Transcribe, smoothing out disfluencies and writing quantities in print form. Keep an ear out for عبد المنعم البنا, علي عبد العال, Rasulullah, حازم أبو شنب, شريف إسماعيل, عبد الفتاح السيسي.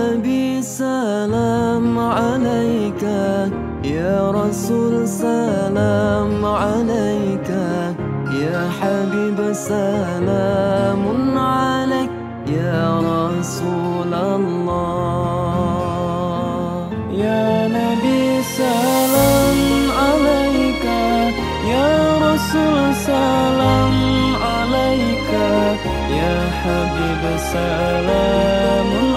نبي سلام عليك، يا رسول سلام عليك، يا حبيب سلام عليك، يا رسول الله. يا نبي سلام عليك، يا رسول سلام عليك، يا حبيب سلام عليك.